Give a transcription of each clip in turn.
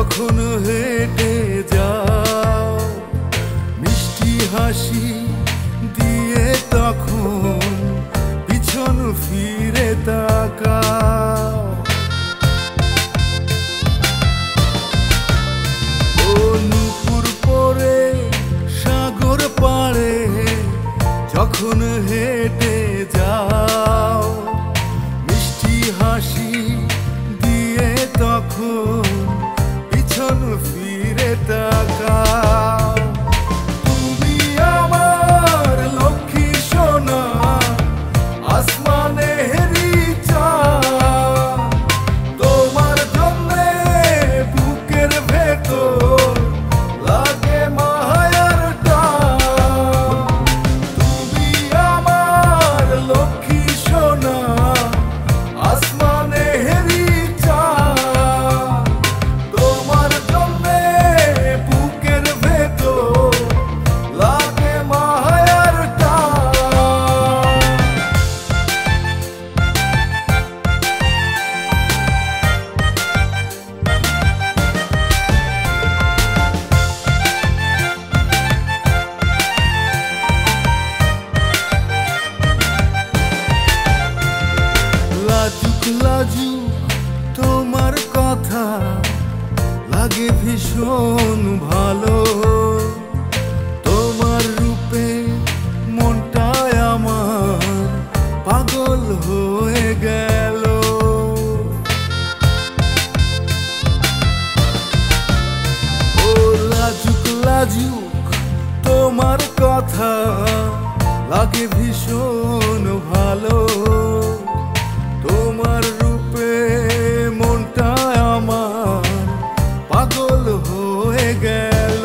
যখন হেঁটে যাও মিষ্টি হাসি দিয়ে, তখন পিছন ফিরে তাকাও। ও নুপুর পরে সাগর পাড়ে যখন হেঁটে যাও মিষ্টি হাসি দিয়ে, তখন পিছন ফিরে তাকাও। তুমি আমার লক্ষ্মী সোনা, আসমানে তোমার জন্য বুকের ভেতর লাগে মায়ার টান। তুমি আমার লক্ষ্মী সোনা, আসমানে লাজুক তোমার কথা লাগে ভীষণ ভালো। তোমার রূপে মনটা আমার পাগল হয়ে গেল। ও লাজুক লাজুক তোমার কথা লাগে ভীষণ ভালো। তোমার রূপে মনটা আমার পাগল হয়ে গেল।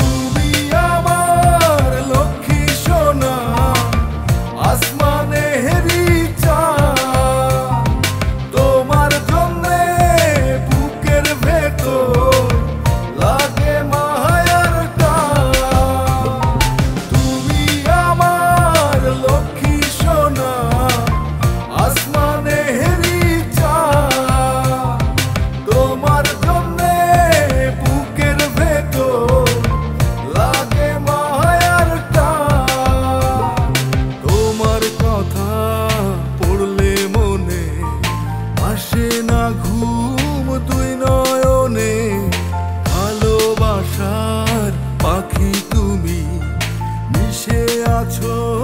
তুমি আমার লক্ষ্মী সোনা, আসমানে তোমার জন্য বুকের ভেতর লাগে মায়ার টান। তুমি আমার লক্ষ্মী সোনা, ঘুম দুই নয়নে ভালোবাসার পাখি তুমি মিশে আছো।